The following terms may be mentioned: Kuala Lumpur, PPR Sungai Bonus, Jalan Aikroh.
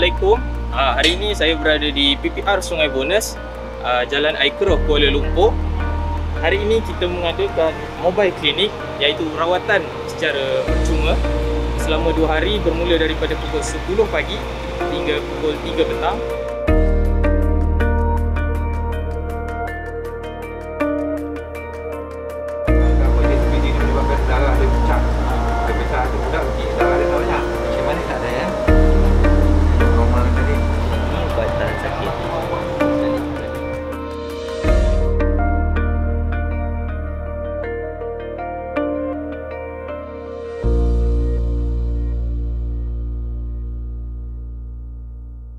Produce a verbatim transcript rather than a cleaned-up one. Assalamualaikum. Uh, hari ini saya berada di P P R Sungai Bonus, uh, Jalan Aikroh, Kuala Lumpur. Hari ini kita mengadakan mobile klinik, iaitu rawatan secara percuma selama dua hari bermula daripada pukul sepuluh pagi hingga pukul tiga petang.